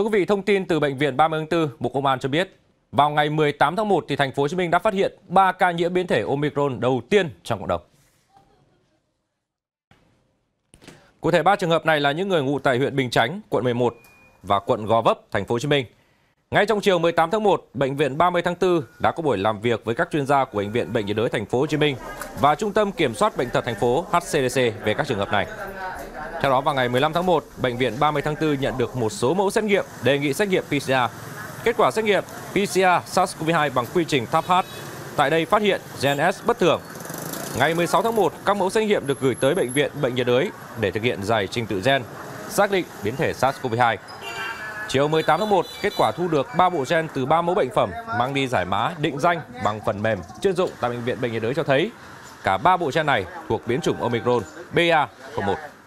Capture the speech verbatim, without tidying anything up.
Thưa quý vị, thông tin từ Bệnh viện ba mươi tháng tư, Bộ Công an cho biết, vào ngày mười tám tháng một thì thành phố Hồ Chí Minh đã phát hiện ba ca nhiễm biến thể Omicron đầu tiên trong cộng đồng. Cụ thể ba trường hợp này là những người ngụ tại huyện Bình Chánh, quận mười một và quận Gò Vấp, thành phố Hồ Chí Minh. Ngay trong chiều mười tám tháng một, Bệnh viện ba mươi tháng tư đã có buổi làm việc với các chuyên gia của Bệnh viện Bệnh nhiệt đới thành phố Hồ Chí Minh và Trung tâm Kiểm soát bệnh tật thành phố H C D C về các trường hợp này. Theo đó, vào ngày mười lăm tháng một, Bệnh viện ba mươi tháng tư nhận được một số mẫu xét nghiệm đề nghị xét nghiệm P C R. Kết quả xét nghiệm P C R SARS-CoV hai bằng quy trình TaqMan. Tại đây phát hiện gen S bất thường. Ngày mười sáu tháng một, các mẫu xét nghiệm được gửi tới Bệnh viện Bệnh nhiệt đới để thực hiện giải trình tự gen, xác định biến thể SARS-CoV hai. Chiều mười tám tháng một, kết quả thu được ba bộ gen từ ba mẫu bệnh phẩm mang đi giải mã định danh bằng phần mềm chuyên dụng tại Bệnh viện Bệnh nhiệt đới cho thấy cả ba bộ gen này thuộc biến chủng Omicron B A chấm một.